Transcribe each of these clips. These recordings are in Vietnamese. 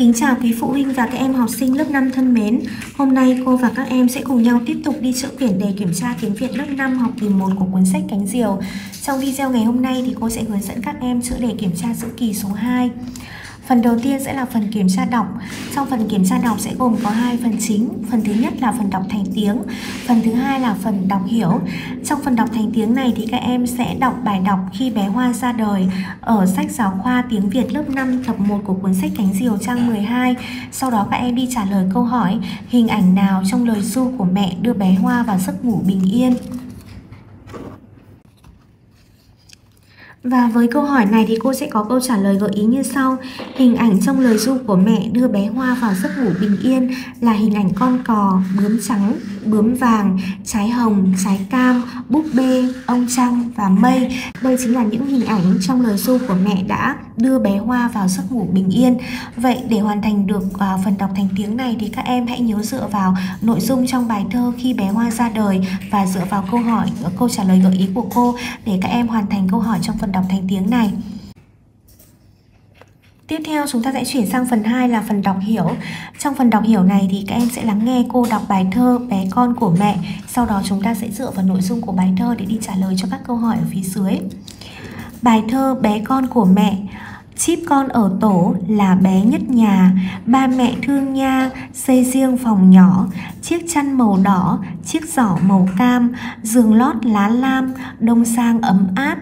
Kính chào quý phụ huynh và các em học sinh lớp 5 thân mến. Hôm nay cô và các em sẽ cùng nhau tiếp tục đi chữa quyển đề kiểm tra tiếng Việt lớp 5 học kỳ 1 của cuốn sách Cánh Diều. Trong video ngày hôm nay thì cô sẽ hướng dẫn các em chữa đề kiểm tra giữa kỳ số 2. Phần đầu tiên sẽ là phần kiểm tra đọc. Trong phần kiểm tra đọc sẽ gồm có hai phần chính. Phần thứ nhất là phần đọc thành tiếng, phần thứ hai là phần đọc hiểu. Trong phần đọc thành tiếng này thì các em sẽ đọc bài đọc Khi bé Hoa ra đời ở sách giáo khoa tiếng Việt lớp 5 tập 1 của cuốn sách Cánh Diều trang 12. Sau đó các em đi trả lời câu hỏi: hình ảnh nào trong lời ru của mẹ đưa bé Hoa vào giấc ngủ bình yên? Và với câu hỏi này thì cô sẽ có câu trả lời gợi ý như sau. Hình ảnh trong lời ru của mẹ đưa bé Hoa vào giấc ngủ bình yên là hình ảnh con cò, bướm trắng, bướm vàng, trái hồng, trái cam, búp bê, ông trăng và mây. Đây chính là những hình ảnh trong lời ru của mẹ đã đưa bé Hoa vào giấc ngủ bình yên. Vậy để hoàn thành được phần đọc thành tiếng này thì các em hãy nhớ dựa vào nội dung trong bài thơ Khi bé Hoa ra đời và dựa vào câu hỏi, câu trả lời gợi ý của cô để các em hoàn thành câu hỏi trong phần đọc thành tiếng này. Tiếp theo chúng ta sẽ chuyển sang phần 2 là phần đọc hiểu. Trong phần đọc hiểu này thì các em sẽ lắng nghe cô đọc bài thơ Bé Con của Mẹ. Sau đó chúng ta sẽ dựa vào nội dung của bài thơ để đi trả lời cho các câu hỏi ở phía dưới. Bài thơ Bé Con của Mẹ. Chíp con ở tổ là bé nhất nhà, ba mẹ thương nha, xây riêng phòng nhỏ, chiếc chăn màu đỏ, chiếc giỏ màu cam, giường lót lá lam, đông sang ấm áp,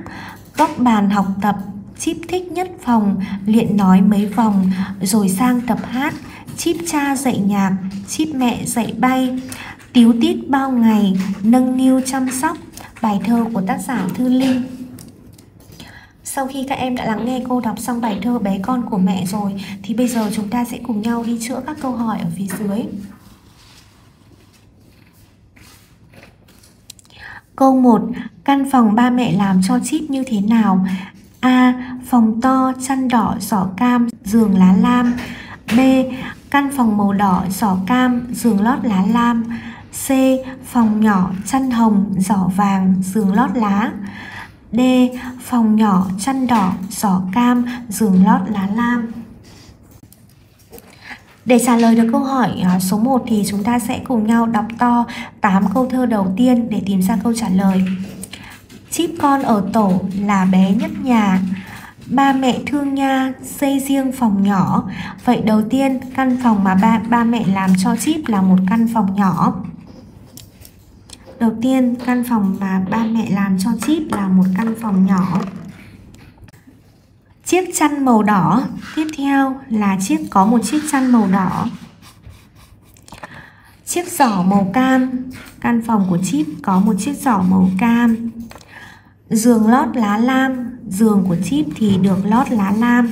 góc bàn học tập, chíp thích nhất phòng, luyện nói mấy vòng, rồi sang tập hát, chíp cha dạy nhạc, chíp mẹ dạy bay, tíu tít bao ngày, nâng niu chăm sóc. Bài thơ của tác giả Thư Linh. Sau khi các em đã lắng nghe cô đọc xong bài thơ Bé Con của Mẹ rồi, thì bây giờ chúng ta sẽ cùng nhau đi chữa các câu hỏi ở phía dưới. Câu 1. Căn phòng ba mẹ làm cho chíp như thế nào? A. Phòng to, chăn đỏ, giỏ cam, giường lá lam. B. Căn phòng màu đỏ, giỏ cam, giường lót lá lam. C. Phòng nhỏ, chăn hồng, giỏ vàng, giường lót lá. D. Phòng nhỏ, chăn đỏ, giỏ cam, giường lót lá lam. Để trả lời được câu hỏi số 1 thì chúng ta sẽ cùng nhau đọc to 8 câu thơ đầu tiên để tìm ra câu trả lời. Chíp con ở tổ là bé nhất nhà, ba mẹ thương nha, xây riêng phòng nhỏ. Vậy đầu tiên, căn phòng mà ba mẹ làm cho chíp là một căn phòng nhỏ. Đầu tiên, căn phòng mà ba mẹ làm cho chíp là một căn phòng nhỏ. Chiếc chăn màu đỏ, tiếp theo là có một chiếc chăn màu đỏ. Chiếc giỏ màu cam, căn phòng của chíp có một chiếc giỏ màu cam. Giường lót lá lam, giường của chíp thì được lót lá lam.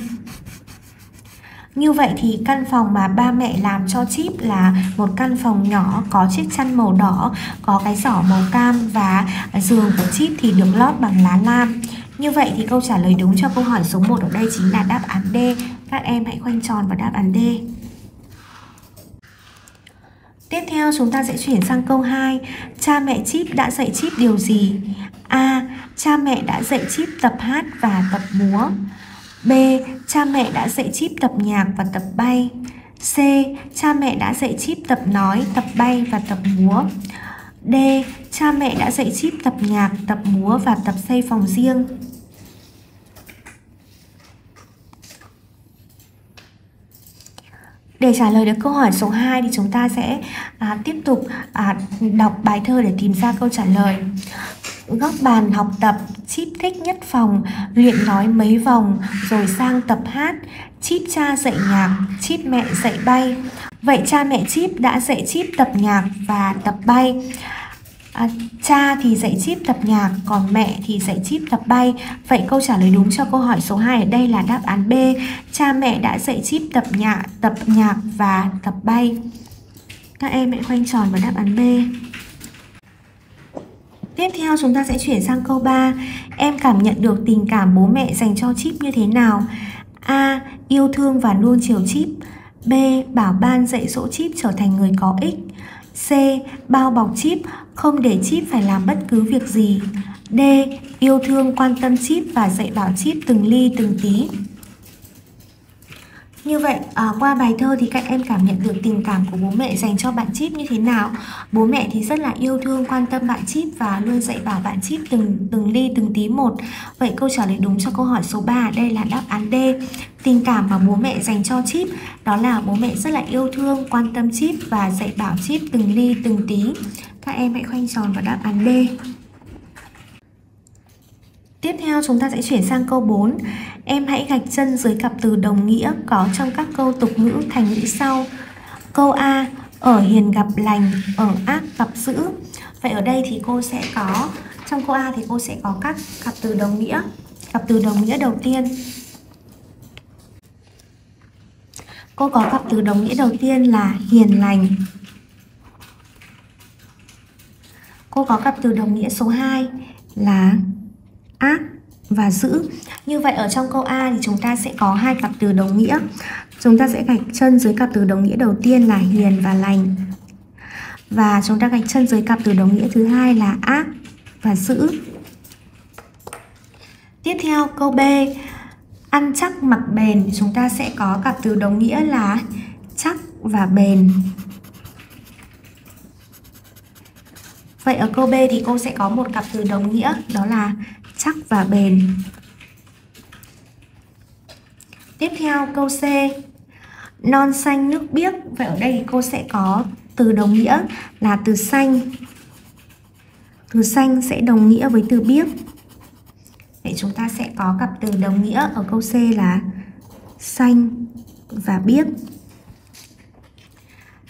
Như vậy thì căn phòng mà ba mẹ làm cho chíp là một căn phòng nhỏ, có chiếc chăn màu đỏ, có cái giỏ màu cam và giường của chíp thì được lót bằng lá lam. Như vậy thì câu trả lời đúng cho câu hỏi số 1 ở đây chính là đáp án D. Các em hãy khoanh tròn vào đáp án D. Tiếp theo chúng ta sẽ chuyển sang câu 2. Cha mẹ chíp đã dạy chíp điều gì? A. Cha mẹ đã dạy chíp tập hát và tập múa. B. Cha mẹ đã dạy chíp tập nhạc và tập bay. C. Cha mẹ đã dạy chíp tập nói, tập bay và tập múa. D. Cha mẹ đã dạy chíp tập nhạc, tập múa và tập xây phòng riêng. Để trả lời được câu hỏi số 2 thì chúng ta sẽ tiếp tục đọc bài thơ để tìm ra câu trả lời. Góc bàn học tập, chíp thích nhất phòng, luyện nói mấy vòng, rồi sang tập hát, chíp cha dạy nhạc, chíp mẹ dạy bay. Vậy cha mẹ chíp đã dạy chíp tập nhạc và tập bay. Cha thì dạy chíp tập nhạc, còn mẹ thì dạy chíp tập bay. Vậy câu trả lời đúng cho câu hỏi số 2 ở đây là đáp án B. Cha mẹ đã dạy chíp tập nhạc và tập bay. Các em hãy khoanh tròn vào đáp án B. Tiếp theo chúng ta sẽ chuyển sang câu 3. Em cảm nhận được tình cảm bố mẹ dành cho chíp như thế nào? A. Yêu thương và nuông chiều chíp. B. Bảo ban dạy dỗ chíp trở thành người có ích. C. Bao bọc chíp, không để chíp phải làm bất cứ việc gì. D. Yêu thương quan tâm chíp và dạy bảo chíp từng ly từng tí. Như vậy qua bài thơ thì các em cảm nhận được tình cảm của bố mẹ dành cho bạn Chip như thế nào. Bố mẹ thì rất là yêu thương, quan tâm bạn Chip và luôn dạy bảo bạn Chip từng ly từng tí một. Vậy câu trả lời đúng cho câu hỏi số 3 đây là đáp án D. Tình cảm mà bố mẹ dành cho Chip đó là bố mẹ rất là yêu thương, quan tâm Chip và dạy bảo Chip từng ly từng tí. Các em hãy khoanh tròn vào đáp án D. Tiếp theo chúng ta sẽ chuyển sang câu 4. Em hãy gạch chân dưới cặp từ đồng nghĩa có trong các câu tục ngữ thành ngữ sau. Câu A, ở hiền gặp lành, ở ác gặp dữ. Vậy ở đây thì cô sẽ có, trong câu A thì cô sẽ có các cặp từ đồng nghĩa. Cặp từ đồng nghĩa đầu tiên. Cô có cặp từ đồng nghĩa đầu tiên là hiền lành. Cô có cặp từ đồng nghĩa số 2 là ác và dữ. Như vậy ở trong câu A thì chúng ta sẽ có hai cặp từ đồng nghĩa. Chúng ta sẽ gạch chân dưới cặp từ đồng nghĩa đầu tiên là hiền và lành. Và chúng ta gạch chân dưới cặp từ đồng nghĩa thứ hai là ác và dữ. Tiếp theo câu B, ăn chắc mặc bền, chúng ta sẽ có cặp từ đồng nghĩa là chắc và bền. Vậy ở câu B thì cô sẽ có một cặp từ đồng nghĩa đó là chắc và bền. Tiếp theo câu C, non xanh nước biếc. Vậy ở đây thì cô sẽ có từ đồng nghĩa là từ xanh. Từ xanh sẽ đồng nghĩa với từ biếc. Vậy chúng ta sẽ có cặp từ đồng nghĩa ở câu C là xanh và biếc.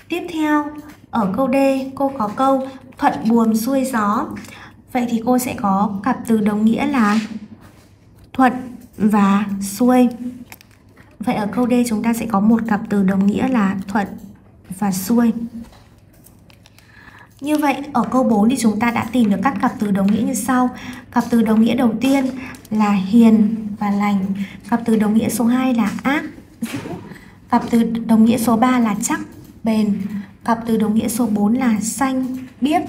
Tiếp theo ở câu D cô có câu thuận buồm xuôi gió. Vậy thì cô sẽ có cặp từ đồng nghĩa là thuận và xuôi. Vậy ở câu D chúng ta sẽ có một cặp từ đồng nghĩa là thuận và xuôi. Như vậy ở câu 4 thì chúng ta đã tìm được các cặp từ đồng nghĩa như sau. Cặp từ đồng nghĩa đầu tiên là hiền và lành. Cặp từ đồng nghĩa số 2 là ác, dữ. Cặp từ đồng nghĩa số 3 là chắc, bền. Cặp từ đồng nghĩa số 4 là xanh, biếc.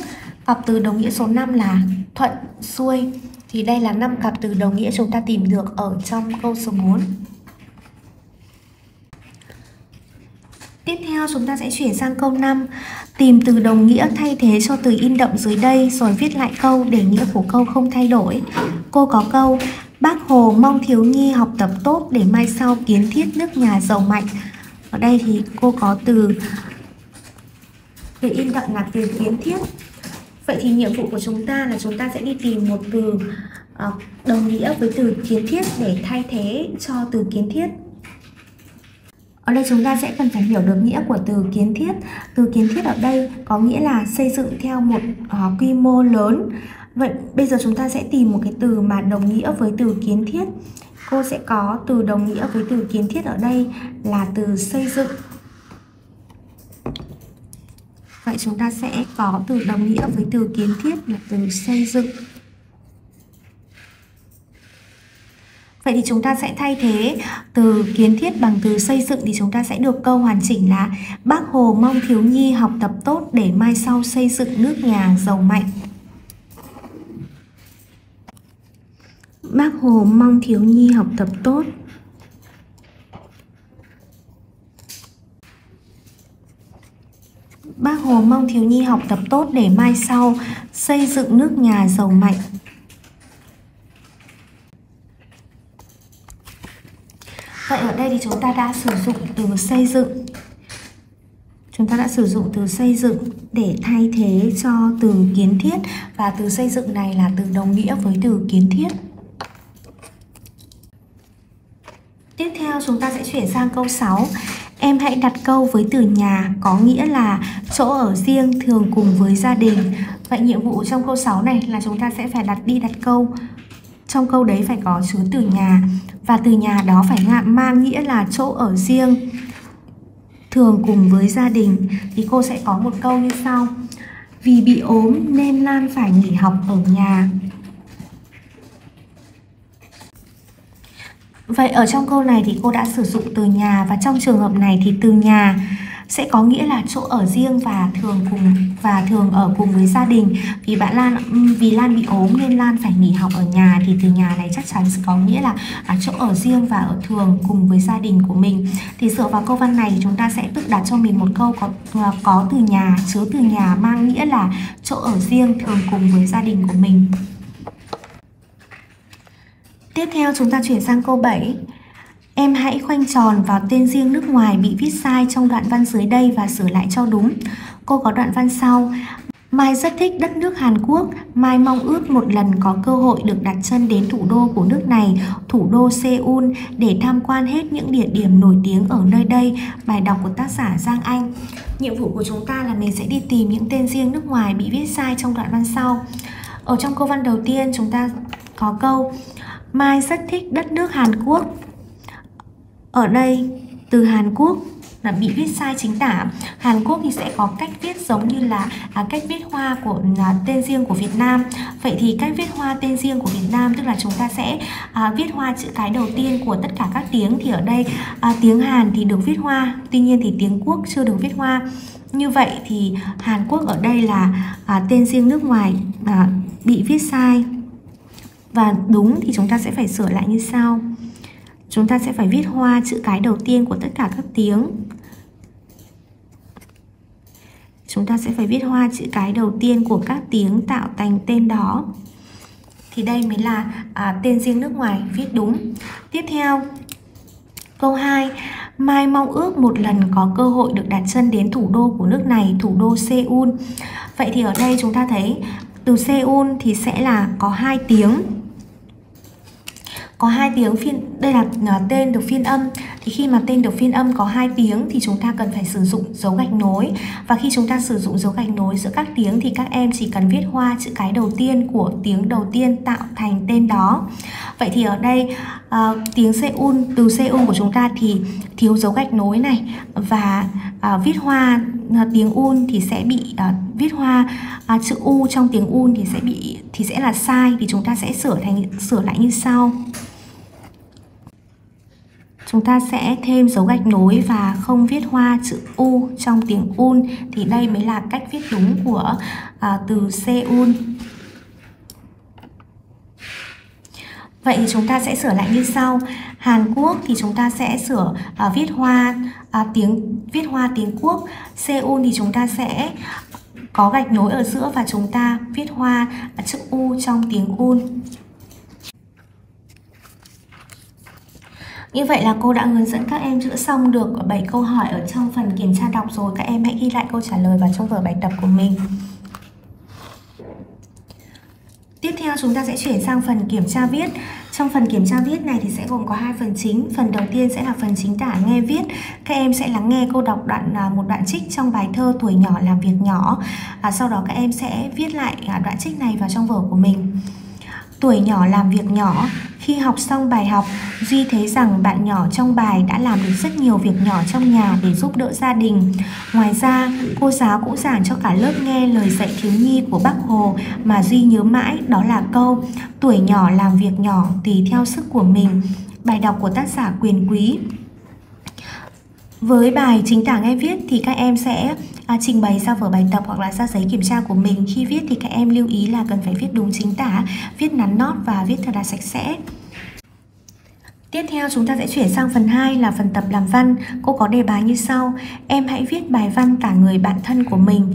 Cặp từ đồng nghĩa số 5 là thuận, xuôi. Thì đây là 5 cặp từ đồng nghĩa chúng ta tìm được ở trong câu số 4. Tiếp theo chúng ta sẽ chuyển sang câu 5. Tìm từ đồng nghĩa thay thế cho từ in đậm dưới đây rồi viết lại câu để nghĩa của câu không thay đổi. Cô có câu Bác Hồ mong thiếu nhi học tập tốt để mai sau kiến thiết nước nhà giàu mạnh. Ở đây thì cô có từ in đậm là từ kiến thiết. Vậy thì nhiệm vụ của chúng ta là chúng ta sẽ đi tìm một từ đồng nghĩa với từ kiến thiết để thay thế cho từ kiến thiết. Ở đây chúng ta sẽ cần phải hiểu được nghĩa của từ kiến thiết. Từ kiến thiết ở đây có nghĩa là xây dựng theo một quy mô lớn. Vậy bây giờ chúng ta sẽ tìm một cái từ mà đồng nghĩa với từ kiến thiết. Cô sẽ có từ đồng nghĩa với từ kiến thiết ở đây là từ xây dựng. Vậy chúng ta sẽ có từ đồng nghĩa với từ kiến thiết là từ xây dựng. Vậy thì chúng ta sẽ thay thế từ kiến thiết bằng từ xây dựng thì chúng ta sẽ được câu hoàn chỉnh là Bác Hồ mong thiếu nhi học tập tốt để mai sau xây dựng nước nhà giàu mạnh. Bác Hồ mong thiếu nhi học tập tốt. Bác Hồ mong thiếu nhi học tập tốt để mai sau xây dựng nước nhà giàu mạnh. Vậy ở đây thì chúng ta đã sử dụng từ xây dựng. Chúng ta đã sử dụng từ xây dựng để thay thế cho từ kiến thiết. Và từ xây dựng này là từ đồng nghĩa với từ kiến thiết. Tiếp theo chúng ta sẽ chuyển sang câu 6. Em hãy đặt câu với từ nhà có nghĩa là chỗ ở riêng thường cùng với gia đình. Vậy nhiệm vụ trong câu 6 này là chúng ta sẽ phải đặt câu. Trong câu đấy phải có chứa từ nhà. Và từ nhà đó phải mang nghĩa là chỗ ở riêng thường cùng với gia đình. Thì cô sẽ có một câu như sau. Vì bị ốm nên Lan phải nghỉ học ở nhà. Vậy ở trong câu này thì cô đã sử dụng từ nhà. Và trong trường hợp này thì từ nhà sẽ có nghĩa là chỗ ở riêng và thường ở cùng với gia đình. Vì bạn Lan, vì Lan bị ốm nên Lan phải nghỉ học ở nhà, thì từ nhà này chắc chắn có nghĩa là chỗ ở riêng và ở thường cùng với gia đình của mình. Thì dựa vào câu văn này chúng ta sẽ tự đặt cho mình một câu có từ nhà, chứa từ nhà mang nghĩa là chỗ ở riêng thường cùng với gia đình của mình. Tiếp theo chúng ta chuyển sang câu 7. Em hãy khoanh tròn vào tên riêng nước ngoài bị viết sai trong đoạn văn dưới đây và sửa lại cho đúng. Cô có đoạn văn sau. Mai rất thích đất nước Hàn Quốc. Mai mong ước một lần có cơ hội được đặt chân đến thủ đô của nước này, thủ đô Seoul, để tham quan hết những địa điểm nổi tiếng ở nơi đây. Bài đọc của tác giả Giang Anh. Nhiệm vụ của chúng ta là mình sẽ đi tìm những tên riêng nước ngoài bị viết sai trong đoạn văn sau. Ở trong câu văn đầu tiên chúng ta có câu Mai rất thích đất nước Hàn Quốc. Ở đây từ Hàn Quốc là bị viết sai chính tả. Hàn Quốc thì sẽ có cách viết giống như là cách viết hoa của tên riêng của Việt Nam. Vậy thì cách viết hoa tên riêng của Việt Nam tức là chúng ta sẽ viết hoa chữ cái đầu tiên của tất cả các tiếng. Thì ở đây tiếng Hàn thì được viết hoa, tuy nhiên thì tiếng Quốc chưa được viết hoa. Như vậy thì Hàn Quốc ở đây là tên riêng nước ngoài bị viết sai. Và đúng thì chúng ta sẽ phải sửa lại như sau. Chúng ta sẽ phải viết hoa chữ cái đầu tiên của tất cả các tiếng. Chúng ta sẽ phải viết hoa chữ cái đầu tiên của các tiếng tạo thành tên đó. Thì đây mới là tên riêng nước ngoài viết đúng. Tiếp theo, câu 2. Mai mong ước một lần có cơ hội được đặt chân đến thủ đô của nước này, thủ đô Seoul. Vậy thì ở đây chúng ta thấy từ Seoul thì sẽ là có 2 tiếng. Có 2 tiếng phiên, đây là tên được phiên âm. Thì khi mà tên được phiên âm có 2 tiếng thì chúng ta cần phải sử dụng dấu gạch nối. Và khi chúng ta sử dụng dấu gạch nối giữa các tiếng thì các em chỉ cần viết hoa chữ cái đầu tiên của tiếng đầu tiên tạo thành tên đó. Vậy thì ở đây tiếng Seoul, từ Seoul của chúng ta thì thiếu dấu gạch nối này. Và viết hoa tiếng Un thì sẽ bị viết hoa chữ U trong tiếng Un thì sẽ bị là sai. Thì chúng ta sẽ sửa lại như sau. Chúng ta sẽ thêm dấu gạch nối và không viết hoa chữ U trong tiếng Un. Thì đây mới là cách viết đúng của từ Seoul. Vậy thì chúng ta sẽ sửa lại như sau. Hàn Quốc thì chúng ta sẽ sửa viết hoa tiếng Quốc. Seoul thì chúng ta sẽ có gạch nối ở giữa và chúng ta viết hoa chữ U trong tiếng Un. Như vậy là cô đã hướng dẫn các em chữa xong được 7 câu hỏi ở trong phần kiểm tra đọc rồi. Các em hãy ghi lại câu trả lời vào trong vở bài tập của mình. Tiếp theo chúng ta sẽ chuyển sang phần kiểm tra viết. Trong phần kiểm tra viết này thì sẽ gồm có 2 phần chính. Phần đầu tiên sẽ là phần chính tả nghe viết. Các em sẽ lắng nghe cô đọc một đoạn trích trong bài thơ Tuổi nhỏ làm việc nhỏ. Sau đó các em sẽ viết lại đoạn trích này vào trong vở của mình. Tuổi nhỏ làm việc nhỏ. Khi học xong bài học, Duy thấy rằng bạn nhỏ trong bài đã làm được rất nhiều việc nhỏ trong nhà để giúp đỡ gia đình. Ngoài ra, cô giáo cũng giảng cho cả lớp nghe lời dạy thiếu nhi của Bác Hồ mà Duy nhớ mãi, đó là câu tuổi nhỏ làm việc nhỏ tùy theo sức của mình. Bài đọc của tác giả Quyền Quý. Với bài chính tả nghe viết thì các em sẽ trình bày ra vở bài tập hoặc là ra giấy kiểm tra của mình. Khi viết thì các em lưu ý là cần phải viết đúng chính tả, viết ngắn nót và viết thật là sạch sẽ. Tiếp theo chúng ta sẽ chuyển sang phần 2 là phần tập làm văn. Cô có đề bài như sau. Em hãy viết bài văn tả người bạn thân của mình.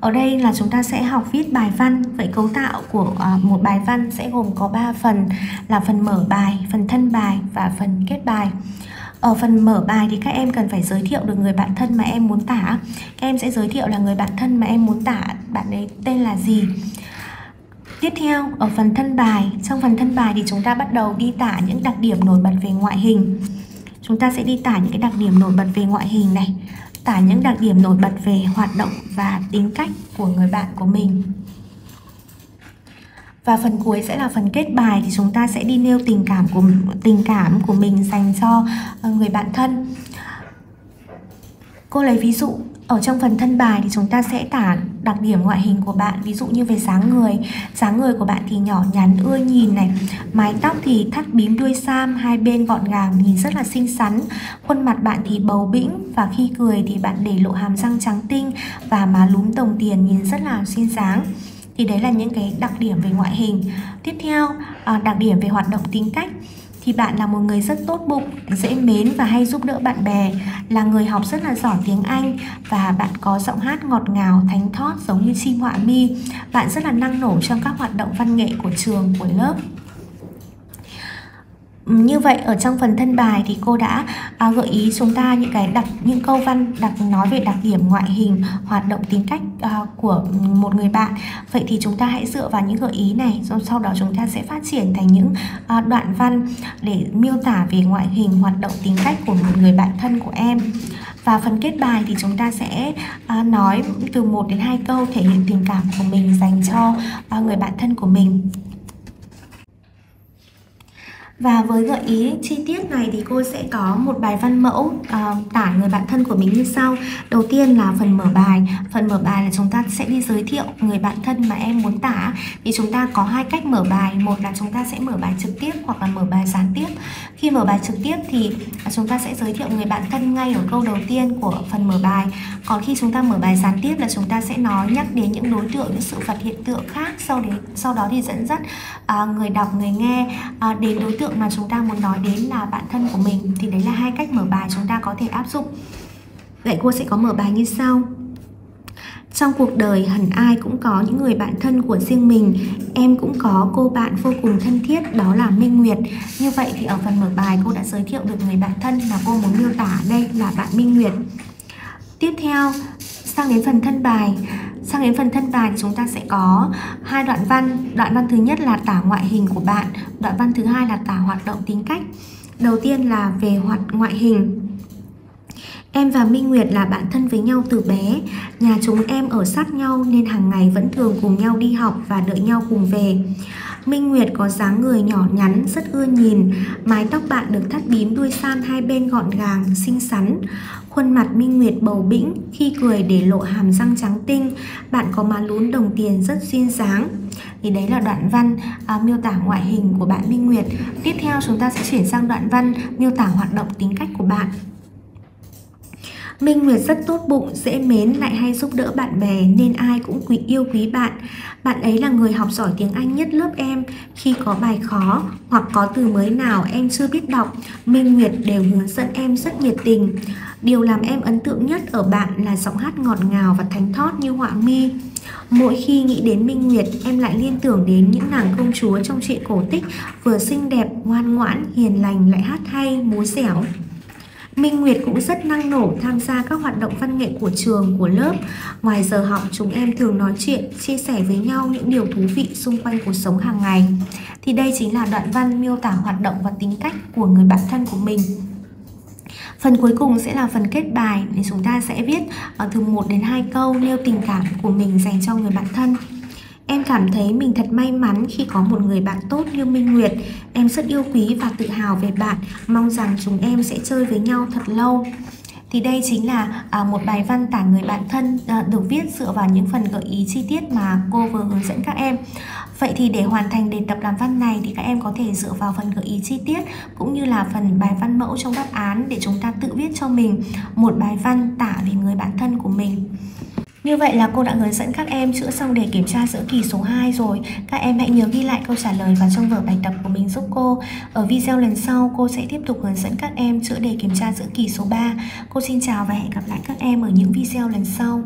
Ở đây là chúng ta sẽ học viết bài văn. Vậy cấu tạo của một bài văn sẽ gồm có 3 phần là phần mở bài, phần thân bài và phần kết bài. Ở phần mở bài thì các em cần phải giới thiệu được người bạn thân mà em muốn tả. Các em sẽ giới thiệu là người bạn thân mà em muốn tả, bạn ấy tên là gì. Tiếp theo, ở phần thân bài, trong phần thân bài thì chúng ta bắt đầu đi tả những đặc điểm nổi bật về ngoại hình. Chúng ta sẽ đi tả những cái đặc điểm nổi bật về ngoại hình này, tả những đặc điểm nổi bật về hoạt động và tính cách của người bạn của mình. Và phần cuối sẽ là phần kết bài, thì chúng ta sẽ đi nêu tình cảm của mình dành cho người bạn thân. Cô lấy ví dụ, ở trong phần thân bài thì chúng ta sẽ tả đặc điểm ngoại hình của bạn. Ví dụ như về dáng người của bạn thì nhỏ nhắn, ưa nhìn này. Mái tóc thì thắt bím đuôi sam, hai bên gọn gàng, nhìn rất là xinh xắn. Khuôn mặt bạn thì bầu bĩnh và khi cười thì bạn để lộ hàm răng trắng tinh và má lúm đồng tiền, nhìn rất là xinh dáng. Thì đấy là những cái đặc điểm về ngoại hình. Tiếp theo, đặc điểm về hoạt động tính cách. Thì bạn là một người rất tốt bụng, dễ mến và hay giúp đỡ bạn bè, là người học rất là giỏi tiếng Anh và bạn có giọng hát ngọt ngào, thánh thót giống như chim họa mi. Bạn rất là năng nổ trong các hoạt động văn nghệ của trường, của lớp. Như vậy ở trong phần thân bài thì cô đã gợi ý chúng ta những câu văn nói về đặc điểm ngoại hình, hoạt động tính cách của một người bạn. Vậy thì chúng ta hãy dựa vào những gợi ý này, rồi sau đó chúng ta sẽ phát triển thành những đoạn văn để miêu tả về ngoại hình, hoạt động tính cách của một người bạn thân của em. Và phần kết bài thì chúng ta sẽ nói từ 1 đến 2 câu thể hiện tình cảm của mình dành cho người bạn thân của mình. Và với gợi ý chi tiết này thì cô sẽ có một bài văn mẫu tả người bạn thân của mình như sau. Đầu tiên là phần mở bài. Phần mở bài là chúng ta sẽ đi giới thiệu người bạn thân mà em muốn tả. Thì chúng ta có hai cách mở bài. Một là chúng ta sẽ mở bài trực tiếp hoặc là mở bài gián tiếp. Khi mở bài trực tiếp thì chúng ta sẽ giới thiệu người bạn thân ngay ở câu đầu tiên của phần mở bài. Còn khi chúng ta mở bài gián tiếp là chúng ta sẽ nhắc đến những đối tượng, những sự vật, hiện tượng khác. Sau đó thì dẫn dắt người đọc, người nghe đến đối tượng mà chúng ta muốn nói đến là bạn thân của mình. Thì đấy là hai cách mở bài chúng ta có thể áp dụng. Vậy cô sẽ có mở bài như sau. Trong cuộc đời hẳn ai cũng có những người bạn thân của riêng mình. Em cũng có cô bạn vô cùng thân thiết, đó là Minh Nguyệt. Như vậy thì ở phần mở bài cô đã giới thiệu được người bạn thân mà cô muốn miêu tả, đây là bạn Minh Nguyệt. Tiếp theo sang đến phần thân bài. Sang đến phần thân bài thì chúng ta sẽ có hai đoạn văn. Đoạn văn thứ nhất là tả ngoại hình của bạn. Đoạn văn thứ hai là tả hoạt động tính cách. Đầu tiên là về ngoại hình. Em và Minh Nguyệt là bạn thân với nhau từ bé. Nhà chúng em ở sát nhau nên hàng ngày vẫn thường cùng nhau đi học và đợi nhau cùng về. Minh Nguyệt có dáng người nhỏ nhắn, rất ưa nhìn. Mái tóc bạn được thắt bím đuôi san, hai bên gọn gàng, xinh xắn. Khuôn mặt Minh Nguyệt bầu bĩnh, khi cười để lộ hàm răng trắng tinh. Bạn có má lún đồng tiền, rất duyên dáng. Thì đấy là đoạn văn miêu tả ngoại hình của bạn Minh Nguyệt. Tiếp theo chúng ta sẽ chuyển sang đoạn văn miêu tả hoạt động tính cách của bạn. Minh Nguyệt rất tốt bụng, dễ mến, lại hay giúp đỡ bạn bè nên ai cũng yêu quý bạn. Bạn ấy là người học giỏi tiếng Anh nhất lớp em. Khi có bài khó hoặc có từ mới nào em chưa biết đọc, Minh Nguyệt đều hướng dẫn em rất nhiệt tình. Điều làm em ấn tượng nhất ở bạn là giọng hát ngọt ngào và thánh thót như họa mi. Mỗi khi nghĩ đến Minh Nguyệt, em lại liên tưởng đến những nàng công chúa trong truyện cổ tích, vừa xinh đẹp, ngoan ngoãn, hiền lành, lại hát hay, múa dẻo. Minh Nguyệt cũng rất năng nổ tham gia các hoạt động văn nghệ của trường, của lớp. Ngoài giờ học, chúng em thường nói chuyện, chia sẻ với nhau những điều thú vị xung quanh cuộc sống hàng ngày. Thì đây chính là đoạn văn miêu tả hoạt động và tính cách của người bạn thân của mình. Phần cuối cùng sẽ là phần kết bài. Chúng ta sẽ viết từ 1 đến 2 câu nêu tình cảm của mình dành cho người bạn thân. Em cảm thấy mình thật may mắn khi có một người bạn tốt như Minh Nguyệt. Em rất yêu quý và tự hào về bạn. Mong rằng chúng em sẽ chơi với nhau thật lâu. Thì đây chính là một bài văn tả người bạn thân được viết dựa vào những phần gợi ý chi tiết mà cô vừa hướng dẫn các em. Vậy thì để hoàn thành đề tập làm văn này thì các em có thể dựa vào phần gợi ý chi tiết cũng như là phần bài văn mẫu trong đáp án để chúng ta tự viết cho mình một bài văn tả về người bạn thân của mình. Như vậy là cô đã hướng dẫn các em chữa xong đề kiểm tra giữa kỳ số 2 rồi. Các em hãy nhớ ghi lại câu trả lời vào trong vở bài tập của mình giúp cô. Ở video lần sau, cô sẽ tiếp tục hướng dẫn các em chữa đề kiểm tra giữa kỳ số 3. Cô xin chào và hẹn gặp lại các em ở những video lần sau.